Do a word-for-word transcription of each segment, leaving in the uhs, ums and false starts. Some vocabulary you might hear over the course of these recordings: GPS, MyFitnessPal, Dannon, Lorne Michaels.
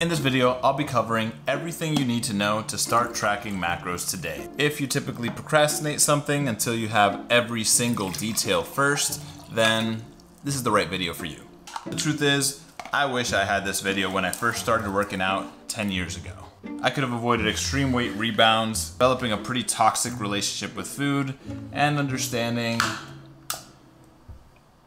In this video, I'll be covering everything you need to know to start tracking macros today. If you typically procrastinate something until you have every single detail first, then this is the right video for you. The truth is, I wish I had this video when I first started working out ten years ago. I could have avoided extreme weight rebounds, developing a pretty toxic relationship with food, and understanding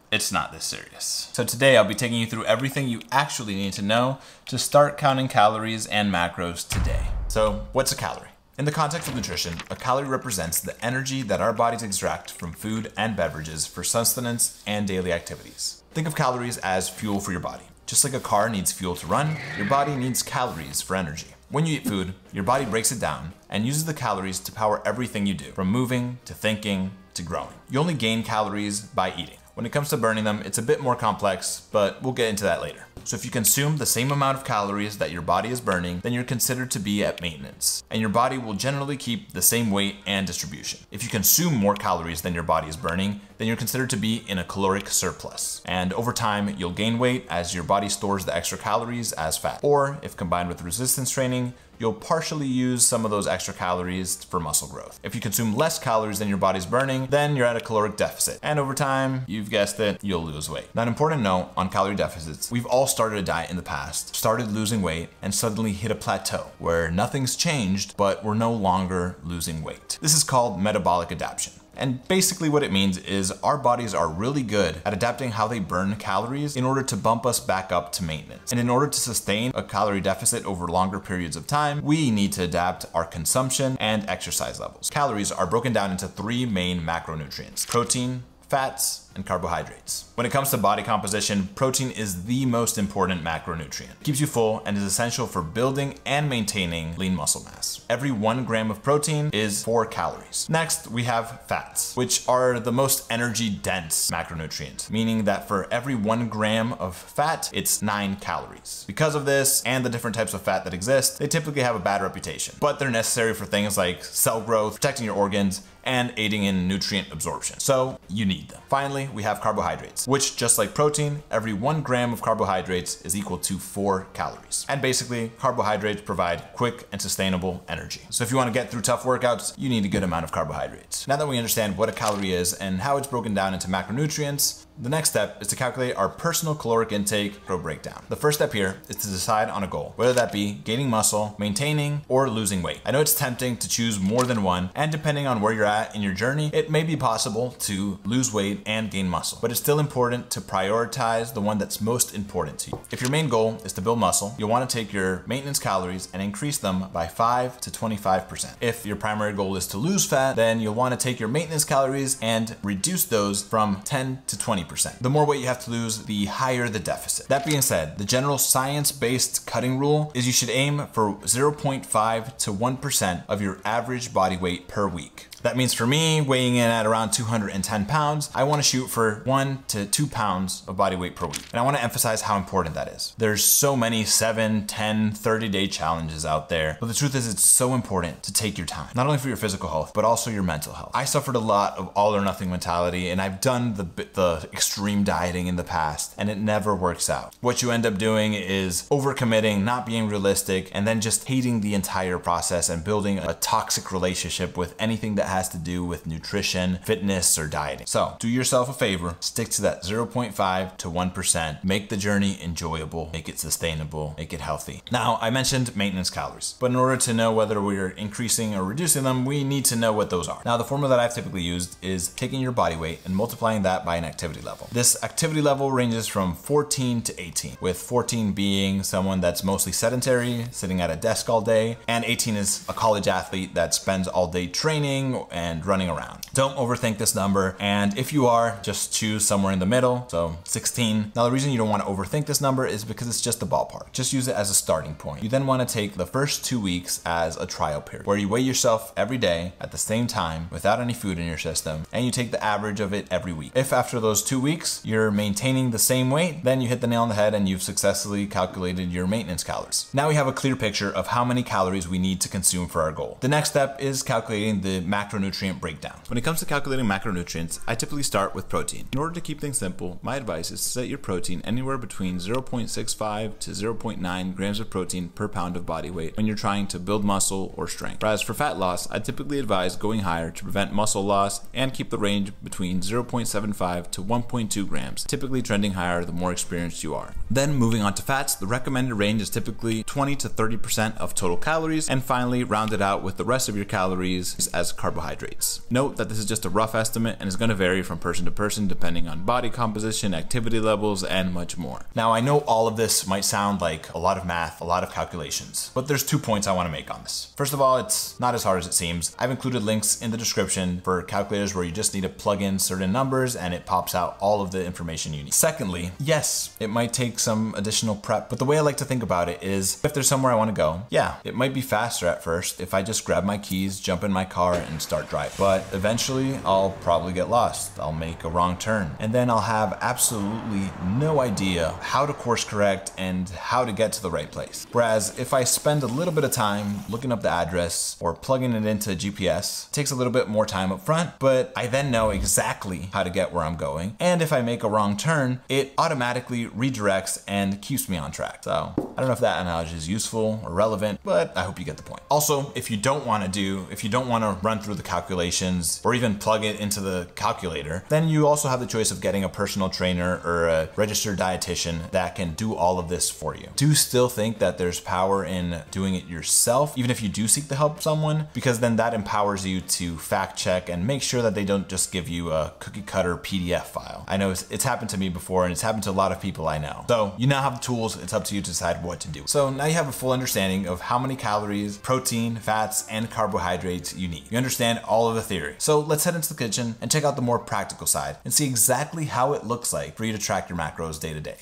it's not this serious. So today I'll be taking you through everything you actually need to know to start counting calories and macros today. So what's a calorie? In the context of nutrition, a calorie represents the energy that our bodies extract from food and beverages for sustenance and daily activities. Think of calories as fuel for your body. Just like a car needs fuel to run, your body needs calories for energy. When you eat food, your body breaks it down and uses the calories to power everything you do, from moving to thinking to growing. You only gain calories by eating. When it comes to burning them, it's a bit more complex, but we'll get into that later. So if you consume the same amount of calories that your body is burning, then you're considered to be at maintenance, and your body will generally keep the same weight and distribution. If you consume more calories than your body is burning, then you're considered to be in a caloric surplus. And over time, you'll gain weight as your body stores the extra calories as fat. Or if combined with resistance training, you'll partially use some of those extra calories for muscle growth. If you consume less calories than your body's burning, then you're at a caloric deficit. And over time, you've guessed it, you'll lose weight. Now, an important note on calorie deficits, we've all started a diet in the past, started losing weight, and suddenly hit a plateau where nothing's changed, but we're no longer losing weight. This is called metabolic adaptation. And basically what it means is our bodies are really good at adapting how they burn calories in order to bump us back up to maintenance. And in order to sustain a calorie deficit over longer periods of time, we need to adapt our consumption and exercise levels. Calories are broken down into three main macronutrients: protein, fats, and carbohydrates. When it comes to body composition, protein is the most important macronutrient. It keeps you full and is essential for building and maintaining lean muscle mass. Every one gram of protein is four calories. Next, we have fats, which are the most energy-dense macronutrient, meaning that for every one gram of fat, it's nine calories. Because of this and the different types of fat that exist, they typically have a bad reputation, but they're necessary for things like cell growth, protecting your organs, and aiding in nutrient absorption. So you need them. Finally, we have carbohydrates, which, just like protein, every one gram of carbohydrates is equal to four calories. And basically, carbohydrates provide quick and sustainable energy. So if you want to get through tough workouts, you need a good amount of carbohydrates. Now that we understand what a calorie is and how it's broken down into macronutrients, the next step is to calculate our personal caloric intake or breakdown. The first step here is to decide on a goal, whether that be gaining muscle, maintaining, or losing weight. I know it's tempting to choose more than one, and depending on where you're at in your journey, it may be possible to lose weight and gain muscle, but it's still important to prioritize the one that's most important to you. If your main goal is to build muscle, you'll want to take your maintenance calories and increase them by five to twenty-five percent. If your primary goal is to lose fat, then you'll want to take your maintenance calories and reduce those from ten to twenty percent. The more weight you have to lose, the higher the deficit. That being said, the general science-based cutting rule is you should aim for zero point five to one percent of your average body weight per week. That means for me, weighing in at around two hundred ten pounds, I want to shoot for one to two pounds of body weight per week. And I want to emphasize how important that is. There's so many seven, ten, thirty day challenges out there, but the truth is it's so important to take your time, not only for your physical health, but also your mental health. I suffered a lot of all or nothing mentality, and I've done the, the extreme dieting in the past, and it never works out. What you end up doing is overcommitting, not being realistic, and then just hating the entire process and building a toxic relationship with anything that has to do with nutrition, fitness, or dieting. So do yourself a favor, stick to that zero point five to one percent, make the journey enjoyable, make it sustainable, make it healthy. Now, I mentioned maintenance calories, but in order to know whether we're increasing or reducing them, we need to know what those are. Now, the formula that I've typically used is taking your body weight and multiplying that by an activity level. This activity level ranges from fourteen to eighteen, with fourteen being someone that's mostly sedentary, sitting at a desk all day, and eighteen is a college athlete that spends all day training and running around. Don't overthink this number, and if you are, just choose somewhere in the middle, so sixteen. Now, the reason you don't want to overthink this number is because it's just a ballpark. Just use it as a starting point. You then want to take the first two weeks as a trial period, where you weigh yourself every day at the same time without any food in your system, and you take the average of it every week. If after those two weeks you're maintaining the same weight, then you hit the nail on the head and you've successfully calculated your maintenance calories. Now we have a clear picture of how many calories we need to consume for our goal. The next step is calculating the max macronutrient breakdown. When it comes to calculating macronutrients, I typically start with protein. In order to keep things simple, my advice is to set your protein anywhere between zero point six five to zero point nine grams of protein per pound of body weight when you're trying to build muscle or strength. Whereas for fat loss, I typically advise going higher to prevent muscle loss and keep the range between zero point seven five to one point two grams, typically trending higher the more experienced you are. Then moving on to fats, the recommended range is typically twenty to thirty percent of total calories, and finally round it out with the rest of your calories as carbohydrates. Note that this is just a rough estimate and is going to vary from person to person depending on body composition, activity levels, and much more. Now, I know all of this might sound like a lot of math, a lot of calculations, but there's two points I want to make on this. First of all, it's not as hard as it seems. I've included links in the description for calculators where you just need to plug in certain numbers and it pops out all of the information you need. Secondly, yes, it might take some additional prep, but the way I like to think about it is if there's somewhere I want to go, yeah, it might be faster at first if I just grab my keys, jump in my car, and start driving. But eventually, I'll probably get lost. I'll make a wrong turn. And then I'll have absolutely no idea how to course correct and how to get to the right place. Whereas if I spend a little bit of time looking up the address or plugging it into G P S, it takes a little bit more time up front, but I then know exactly how to get where I'm going. And if I make a wrong turn, it automatically redirects and keeps me on track. So I don't know if that analogy is useful or relevant, but I hope you get the point. Also, if you don't want to do, if you don't want to run through the calculations or even plug it into the calculator, then you also have the choice of getting a personal trainer or a registered dietitian that can do all of this for you. Do still think that there's power in doing it yourself, even if you do seek the help of someone, because then that empowers you to fact check and make sure that they don't just give you a cookie cutter P D F file. I know it's, it's happened to me before and it's happened to a lot of people I know. So you now have the tools, it's up to you to decide what to do. So now you have a full understanding of how many calories, protein, fats, and carbohydrates you need. You understand all of the theory. So let's head into the kitchen and check out the more practical side and see exactly how it looks like for you to track your macros day to day.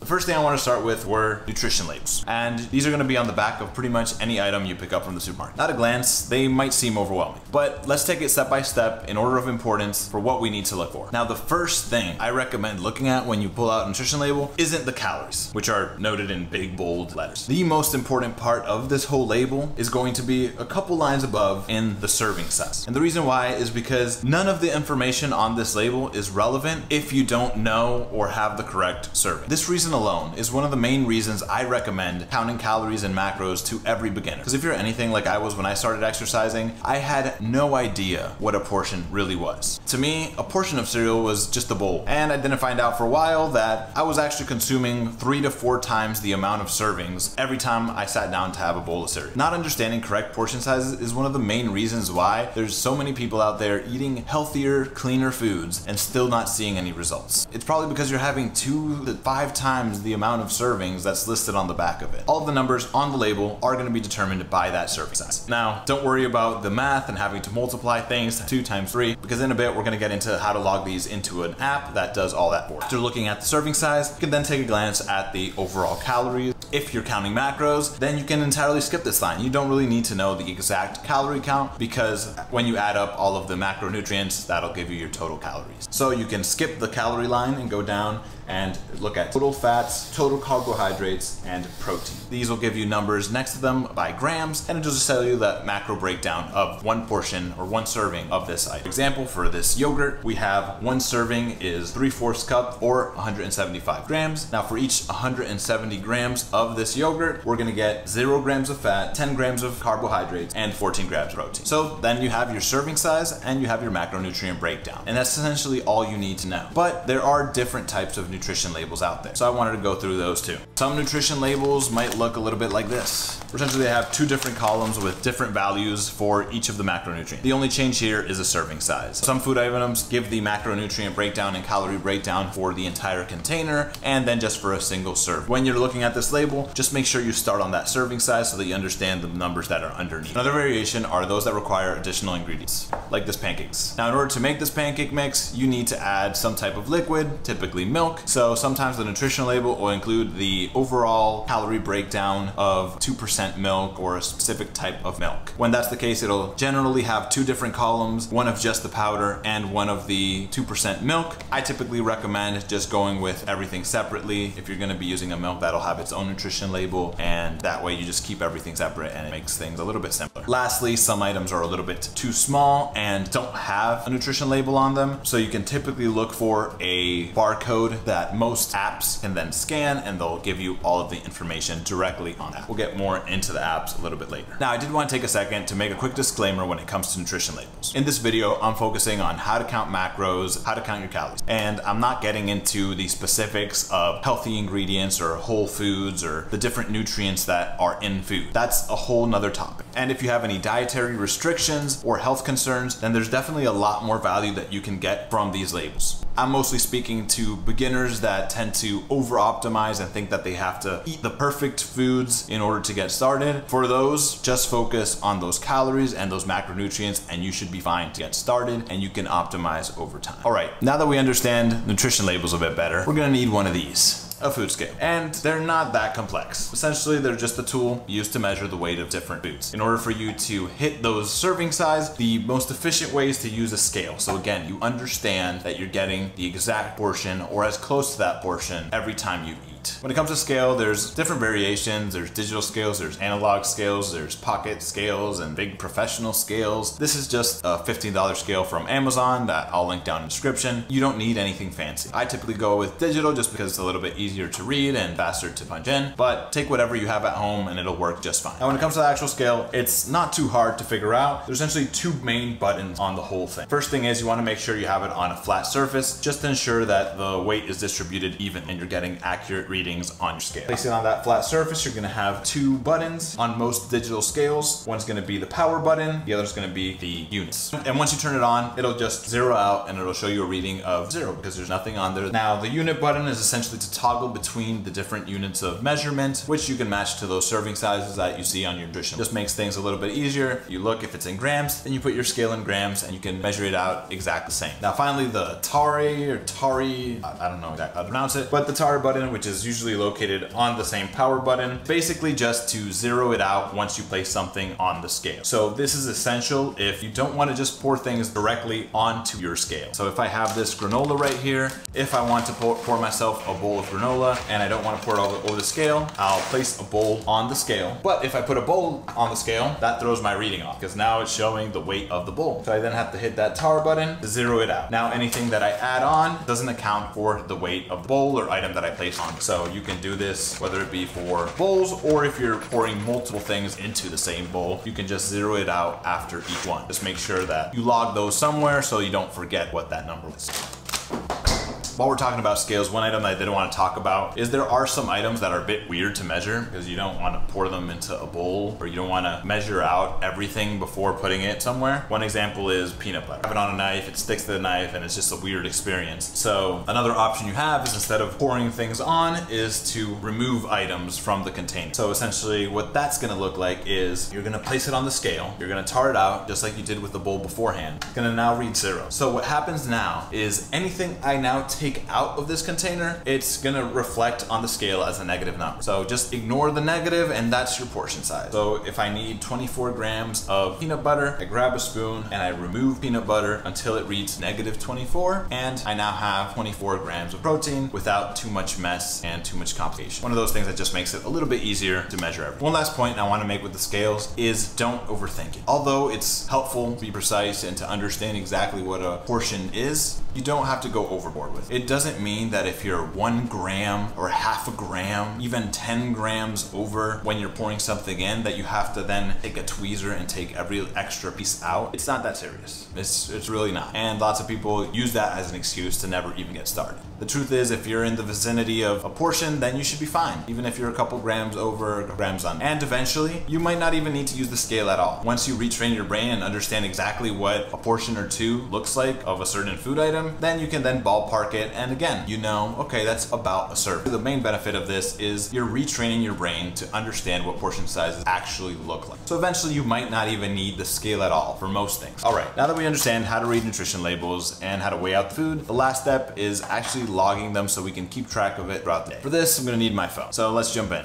The first thing I want to start with were nutrition labels. And these are going to be on the back of pretty much any item you pick up from the supermarket. At a glance, they might seem overwhelming, but let's take it step by step in order of importance for what we need to look for. Now, the first thing I recommend looking at when you pull out a nutrition label isn't the calories, which are noted in big, bold letters. The most important part of this whole label is going to be a couple lines above in the serving size. And the reason why is because none of the information on this label is relevant if you don't know or have the correct serving. This reason alone is one of the main reasons I recommend counting calories and macros to every beginner. Because if you're anything like I was when I started exercising, I had no idea what a portion really was. To me, a portion of cereal was just a bowl. And I didn't find out for a while that I was actually consuming three to four times the amount of servings every time I sat down to have a bowl of cereal. Not understanding correct portion sizes is one of the main reasons why there's so many people out there eating healthier, cleaner foods and still not seeing any results. It's probably because you're having two to five times the amount of servings that's listed on the back of it. All of the numbers on the label are going to be determined by that serving size. Now, don't worry about the math and having to multiply things to two times three, because in a bit, we're going to get into how to log these into an app that does all that for you. After looking at the serving size, you can then take a glance at the overall calories. If you're counting macros, then you can entirely skip this line. You don't really need to know the exact calorie count because when you add up all of the macronutrients, that'll give you your total calories. So you can skip the calorie line and go down and look at total fats, total carbohydrates, and protein. These will give you numbers next to them by grams, and it'll just tell you the macro breakdown of one portion or one serving of this item. For example, for this yogurt, we have one serving is three-fourths cup or one hundred seventy-five grams. Now for each one hundred seventy grams of this yogurt, we're gonna get zero grams of fat, ten grams of carbohydrates, and fourteen grams of protein. So then you have your serving size and you have your macronutrient breakdown. And that's essentially all you need to know. But there are different types of nutrition labels out there. So I wanted to go through those too. Some nutrition labels might look a little bit like this. Essentially, they have two different columns with different values for each of the macronutrients. The only change here is a serving size. Some food items give the macronutrient breakdown and calorie breakdown for the entire container and then just for a single serve. When you're looking at this label, just make sure you start on that serving size so that you understand the numbers that are underneath. Another variation are those that require additional ingredients, like this pancakes. Now, in order to make this pancake mix, you need to add some type of liquid, typically milk, So sometimes the nutrition label will include the overall calorie breakdown of two percent milk or a specific type of milk. When that's the case, it'll generally have two different columns, one of just the powder and one of the two percent milk. I typically recommend just going with everything separately. If you're gonna be using a milk, that'll have its own nutrition label, and that way you just keep everything separate and it makes things a little bit simpler. Lastly, some items are a little bit too small and don't have a nutrition label on them. So you can typically look for a barcode that most apps can then scan, and they'll give you all of the information directly on that. We'll get more into the apps a little bit later. Now, I did want to take a second to make a quick disclaimer when it comes to nutrition labels. In this video, I'm focusing on how to count macros, how to count your calories, and I'm not getting into the specifics of healthy ingredients or whole foods or the different nutrients that are in food. That's a whole nother topic. And if you have any dietary restrictions or health concerns, then there's definitely a lot more value that you can get from these labels. I'm mostly speaking to beginners that tend to over-optimize and think that they have to eat the perfect foods in order to get started. For those, just focus on those calories and those macronutrients, and you should be fine to get started, and you can optimize over time. All right, now that we understand nutrition labels a bit better, we're gonna need one of these. A food scale. And they're not that complex. Essentially, they're just a tool used to measure the weight of different foods. In order for you to hit those serving size, the most efficient way is to use a scale. So again, you understand that you're getting the exact portion or as close to that portion every time you eat. When it comes to scale, there's different variations. There's digital scales, there's analog scales, there's pocket scales, and big professional scales. This is just a fifteen dollar scale from Amazon that I'll link down in the description. You don't need anything fancy. I typically go with digital just because it's a little bit easier to read and faster to punch in, but take whatever you have at home and it'll work just fine. Now, when it comes to the actual scale, it's not too hard to figure out. There's essentially two main buttons on the whole thing. First thing is you want to make sure you have it on a flat surface just to ensure that the weight is distributed even and you're getting accurate readings on your scale. Placing on that flat surface, you're gonna have two buttons on most digital scales. One's gonna be the power button, the other's gonna be the units. And once you turn it on, it'll just zero out and it'll show you a reading of zero because there's nothing on there. Now, the unit button is essentially to toggle between the different units of measurement, which you can match to those serving sizes that you see on your nutrition. Just makes things a little bit easier. You look if it's in grams, then you put your scale in grams and you can measure it out exactly the same. Now, finally, the tare or tari, I don't know exactly how to pronounce it, but the tare button, which is usually located on the same power button, basically just to zero it out once you place something on the scale. So this is essential if you don't want to just pour things directly onto your scale. So if I have this granola right here, if I want to pour, pour myself a bowl of granola and I don't want to pour it all over the scale, I'll place a bowl on the scale. But if I put a bowl on the scale, that throws my reading off because now it's showing the weight of the bowl. So I then have to hit that tar button to zero it out. Now anything that I add on doesn't account for the weight of the bowl or item that I place on. So you can do this, whether it be for bowls or if you're pouring multiple things into the same bowl, you can just zero it out after each one. Just make sure that you log those somewhere so you don't forget what that number was. While we're talking about scales, one item that I didn't want to talk about is there are some items that are a bit weird to measure because you don't want to pour them into a bowl or you don't want to measure out everything before putting it somewhere. One example is peanut butter. Have it on a knife, it sticks to the knife, and it's just a weird experience. So another option you have is instead of pouring things on is to remove items from the container. So essentially what that's going to look like is you're going to place it on the scale, you're going to tar it out just like you did with the bowl beforehand. It's going to now read zero. So what happens now is anything I now take take out of this container, it's gonna reflect on the scale as a negative number. So just ignore the negative and that's your portion size. So if I need twenty-four grams of peanut butter, I grab a spoon and I remove peanut butter until it reads negative twenty-four, and I now have twenty-four grams of protein without too much mess and too much complication. One of those things that just makes it a little bit easier to measure everything. One last point I wanna make with the scales is don't overthink it. Although it's helpful to be precise and to understand exactly what a portion is, you don't have to go overboard with it. It doesn't mean that if you're one gram or half a gram, even ten grams over when you're pouring something in, that you have to then take a tweezer and take every extra piece out. It's not that serious. It's, it's really not. And lots of people use that as an excuse to never even get started. The truth is, if you're in the vicinity of a portion, then you should be fine, even if you're a couple grams over, grams under. And eventually, you might not even need to use the scale at all. Once you retrain your brain and understand exactly what a portion or two looks like of a certain food item, them, then you can then ballpark it. And again, you know, okay, that's about a serve. The main benefit of this is you're retraining your brain to understand what portion sizes actually look like. So eventually you might not even need the scale at all for most things. All right, now that we understand how to read nutrition labels and how to weigh out the food, the last step is actually logging them so we can keep track of it throughout the day. For this, I'm gonna need my phone. So let's jump in.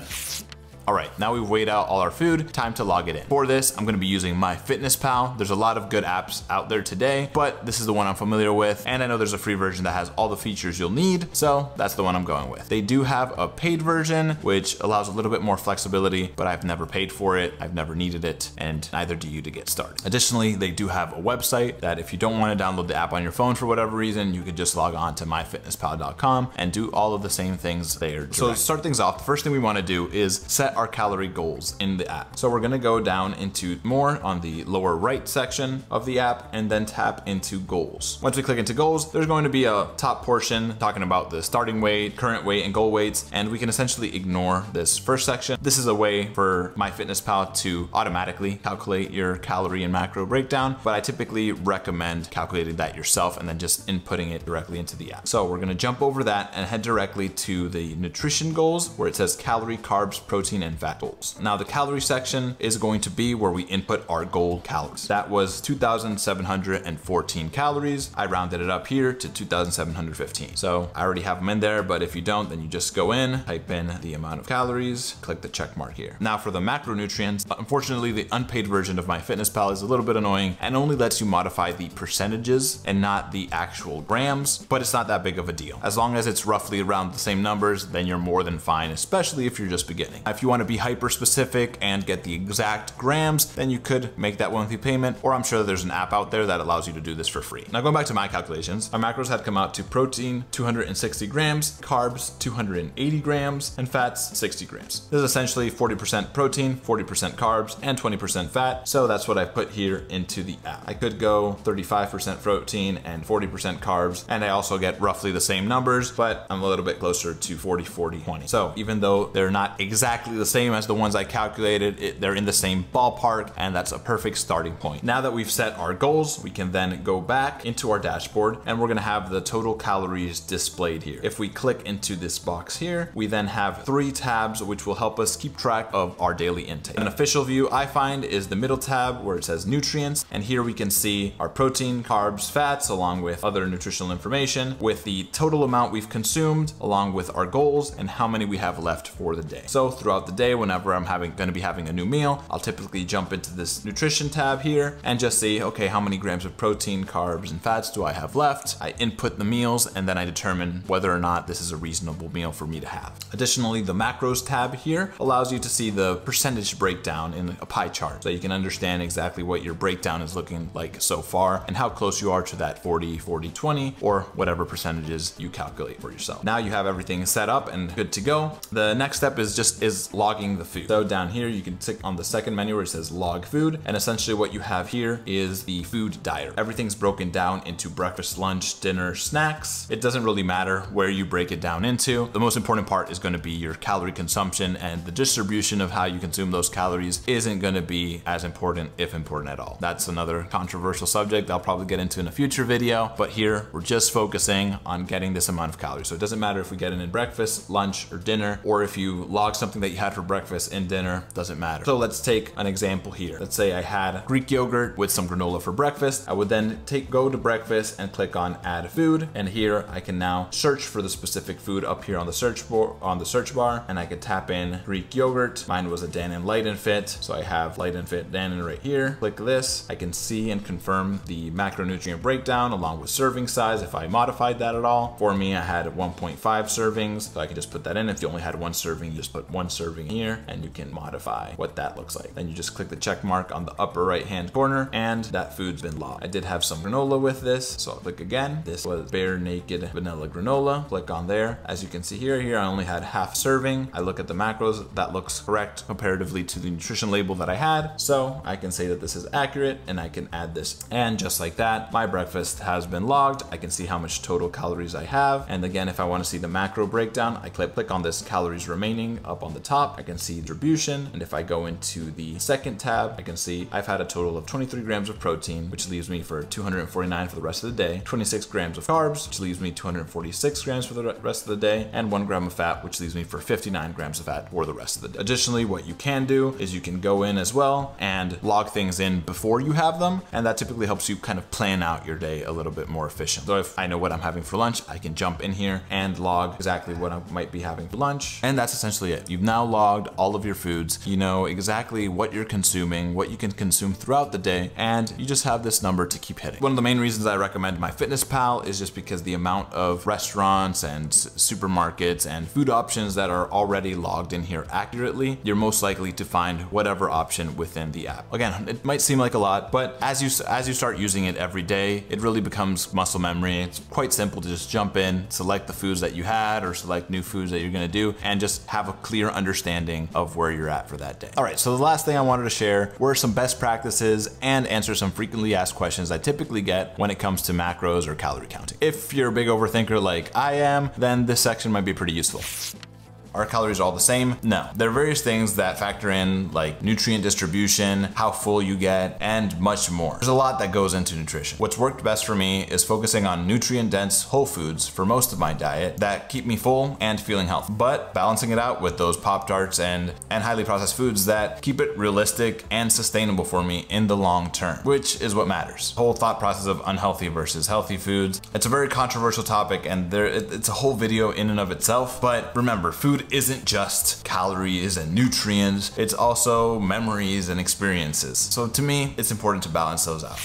All right, now we've weighed out all our food, time to log it in. For this, I'm gonna be using MyFitnessPal. There's a lot of good apps out there today, but this is the one I'm familiar with, and I know there's a free version that has all the features you'll need, so that's the one I'm going with. They do have a paid version, which allows a little bit more flexibility, but I've never paid for it, I've never needed it, and neither do you to get started. Additionally, they do have a website that if you don't wanna download the app on your phone for whatever reason, you could just log on to my fitness pal dot com and do all of the same things there. So to start things off, the first thing we wanna do is set our calorie goals in the app. So we're gonna go down into more on the lower right section of the app and then tap into goals. Once we click into goals, there's going to be a top portion talking about the starting weight, current weight, and goal weights, and we can essentially ignore this first section. This is a way for MyFitnessPal to automatically calculate your calorie and macro breakdown, but I typically recommend calculating that yourself and then just inputting it directly into the app. So we're gonna jump over that and head directly to the nutrition goals where it says calorie, carbs, protein, and and fat goals. Now the calorie section is going to be where we input our goal calories. That was two thousand seven hundred fourteen calories. I rounded it up here to two thousand seven hundred fifteen. So I already have them in there, but if you don't, then you just go in, type in the amount of calories, click the check mark here. Now for the macronutrients, unfortunately the unpaid version of MyFitnessPal is a little bit annoying and only lets you modify the percentages and not the actual grams, but it's not that big of a deal. As long as it's roughly around the same numbers, then you're more than fine, especially if you're just beginning. If you want to be hyper specific and get the exact grams, then you could make that monthly payment, or I'm sure there's an app out there that allows you to do this for free. Now going back to my calculations, our macros had come out to protein two hundred sixty grams, carbs two hundred eighty grams, and fats sixty grams. This is essentially forty percent protein, forty percent carbs, and twenty percent fat, so that's what I put here into the app. I could go thirty-five percent protein and forty percent carbs, and I also get roughly the same numbers, but I'm a little bit closer to forty, forty, twenty. So even though they're not exactly the same as the ones I calculated, it, they're in the same ballpark, and that's a perfect starting point. Now that we've set our goals, we can then go back into our dashboard and we're gonna have the total calories displayed here. If we click into this box here, we then have three tabs which will help us keep track of our daily intake. An official view I find is the middle tab where it says nutrients, and here we can see our protein, carbs, fats, along with other nutritional information with the total amount we've consumed, along with our goals and how many we have left for the day. So throughout the day, whenever I'm having going to be having a new meal, I'll typically jump into this nutrition tab here and just see, okay, how many grams of protein, carbs, and fats do I have left? I input the meals, and then I determine whether or not this is a reasonable meal for me to have. Additionally, the macros tab here allows you to see the percentage breakdown in a pie chart, so you can understand exactly what your breakdown is looking like so far and how close you are to that forty, forty, twenty, or whatever percentages you calculate for yourself. Now you have everything set up and good to go. The next step is just is logging the food. So down here, you can click on the second menu where it says log food. And essentially what you have here is the food diary. Everything's broken down into breakfast, lunch, dinner, snacks. It doesn't really matter where you break it down into. The most important part is gonna be your calorie consumption, and the distribution of how you consume those calories isn't gonna be as important, if important at all. That's another controversial subject I'll probably get into in a future video, but here we're just focusing on getting this amount of calories. So it doesn't matter if we get it in breakfast, lunch, or dinner, or if you log something that you had for breakfast and dinner, doesn't matter. So let's take an example here. Let's say I had Greek yogurt with some granola for breakfast. I would then take go to breakfast and click on add food, and here I can now search for the specific food up here on the search bar, on the search bar, and I could tap in Greek yogurt. Mine was a Dannon Light and Fit, so I have Light and Fit Dannon right here. Click this. I can see and confirm the macronutrient breakdown along with serving size if I modified that at all. For me, I had one point five servings, so I can just put that in. If you only had one serving, you just put one serving here, and you can modify what that looks like. Then you just click the check mark on the upper right hand corner, and that food's been logged. I did have some granola with this, so I'll click again. This was Bare Naked vanilla granola. Click on there. As you can see here, here I only had half serving. I look at the macros, that looks correct comparatively to the nutrition label that I had, so I can say that this is accurate, and I can add this. And just like that, my breakfast has been logged. I can see how much total calories I have, and again, if I want to see the macro breakdown, I click on this calories remaining up on the top. top, I can see distribution. And if I go into the second tab, I can see I've had a total of twenty-three grams of protein, which leaves me for two hundred forty-nine for the rest of the day, twenty-six grams of carbs, which leaves me two hundred forty-six grams for the rest of the day, and one gram of fat, which leaves me for fifty-nine grams of fat for the rest of the day. Additionally, what you can do is you can go in as well and log things in before you have them. And that typically helps you kind of plan out your day a little bit more efficient. So if I know what I'm having for lunch, I can jump in here and log exactly what I might be having for lunch. And that's essentially it. You've now logged all of your foods. You know exactly what you're consuming, what you can consume throughout the day, and you just have this number to keep hitting. One of the main reasons I recommend MyFitnessPal is just because the amount of restaurants and supermarkets and food options that are already logged in here accurately, you're most likely to find whatever option within the app. Again, it might seem like a lot, but as you as you start using it every day, it really becomes muscle memory. It's quite simple to just jump in, select the foods that you had or select new foods that you're gonna do, and just have a clear understanding of where you're at for that day. All right, so the last thing I wanted to share were some best practices and answer some frequently asked questions I typically get when it comes to macros or calorie counting. If you're a big overthinker like I am, then this section might be pretty useful. Are calories all the same? No. There are various things that factor in, like nutrient distribution, how full you get, and much more. There's a lot that goes into nutrition. What's worked best for me is focusing on nutrient-dense whole foods for most of my diet that keep me full and feeling healthy, but balancing it out with those Pop-Tarts and, and highly processed foods that keep it realistic and sustainable for me in the long term, which is what matters. The whole thought process of unhealthy versus healthy foods, it's a very controversial topic, and there it, it's a whole video in and of itself, but remember, food isn't just calories and nutrients, it's also memories and experiences. So to me, it's important to balance those out.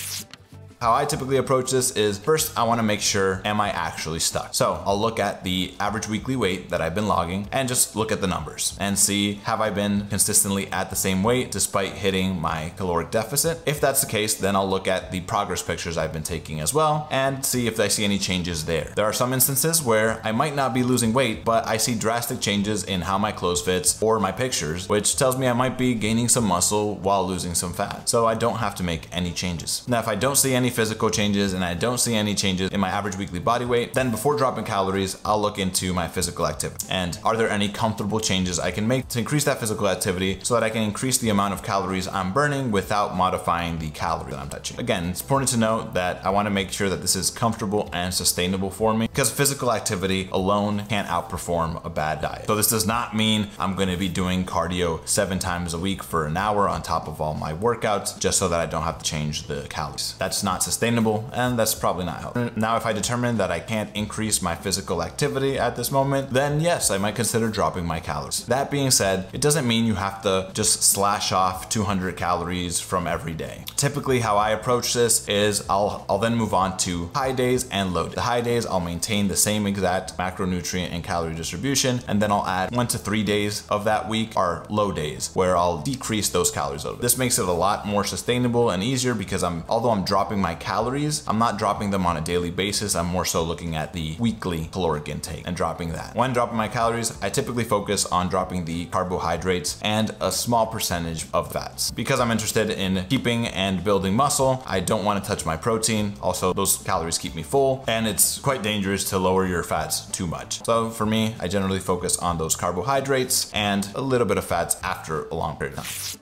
How I typically approach this is, first, I wanna make sure, am I actually stuck? So I'll look at the average weekly weight that I've been logging and just look at the numbers and see, have I been consistently at the same weight despite hitting my caloric deficit? If that's the case, then I'll look at the progress pictures I've been taking as well and see if I see any changes there. There are some instances where I might not be losing weight, but I see drastic changes in how my clothes fits or my pictures, which tells me I might be gaining some muscle while losing some fat. So I don't have to make any changes. Now, if I don't see any physical changes and I don't see any changes in my average weekly body weight, then before dropping calories, I'll look into my physical activity. And are there any comfortable changes I can make to increase that physical activity so that I can increase the amount of calories I'm burning without modifying the calorie that I'm touching? Again, it's important to note that I want to make sure that this is comfortable and sustainable for me, because physical activity alone can't outperform a bad diet. So this does not mean I'm going to be doing cardio seven times a week for an hour on top of all my workouts just so that I don't have to change the calories. That's not sustainable, and that's probably not healthy. Now, if I determine that I can't increase my physical activity at this moment, then yes, I might consider dropping my calories. That being said, it doesn't mean you have to just slash off two hundred calories from every day. Typically, how I approach this is I'll, I'll then move on to high days and low days. The high days, I'll maintain the same exact macronutrient and calorie distribution, and then I'll add one to three days of that week are low days, where I'll decrease those calories a little bit. This makes it a lot more sustainable and easier because I'm, although I'm dropping my calories, I'm not dropping them on a daily basis. I'm more so looking at the weekly caloric intake and dropping that. When dropping my calories, I typically focus on dropping the carbohydrates and a small percentage of fats. Because I'm interested in keeping and building muscle, I don't want to touch my protein. Also, those calories keep me full, and it's quite dangerous to lower your fats too much. So for me, I generally focus on those carbohydrates and a little bit of fats after a long period of time.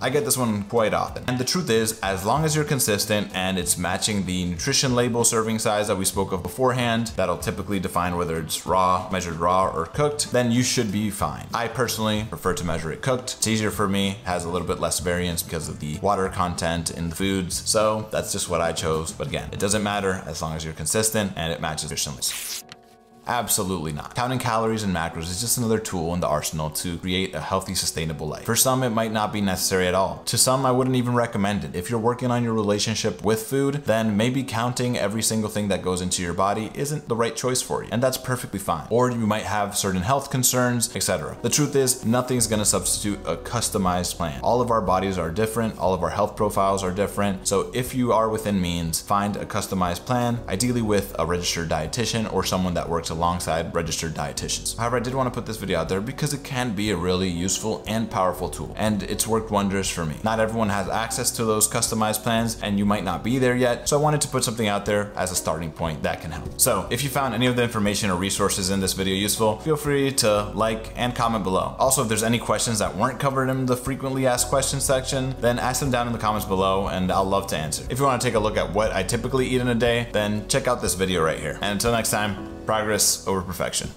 I get this one quite often. And the truth is, as long as you're consistent and it's matching the nutrition label serving size that we spoke of beforehand, that'll typically define whether it's raw, measured raw, or cooked, then you should be fine. I personally prefer to measure it cooked. It's easier for me, has a little bit less variance because of the water content in the foods. So that's just what I chose. But again, it doesn't matter as long as you're consistent and it matches your nutrition. Absolutely not. Counting calories and macros is just another tool in the arsenal to create a healthy, sustainable life. For some, it might not be necessary at all. To some, I wouldn't even recommend it. If you're working on your relationship with food, then maybe counting every single thing that goes into your body isn't the right choice for you, and that's perfectly fine. Or you might have certain health concerns, et cetera. The truth is, nothing's gonna substitute a customized plan. All of our bodies are different, all of our health profiles are different, so if you are within means, find a customized plan, ideally with a registered dietitian or someone that works a alongside registered dietitians. However, I did want to put this video out there because it can be a really useful and powerful tool, and it's worked wonders for me. Not everyone has access to those customized plans, and you might not be there yet, so I wanted to put something out there as a starting point that can help. So if you found any of the information or resources in this video useful, feel free to like and comment below. Also, if there's any questions that weren't covered in the frequently asked questions section, then ask them down in the comments below and I'll love to answer. If you want to take a look at what I typically eat in a day, then check out this video right here. And until next time, progress over perfection.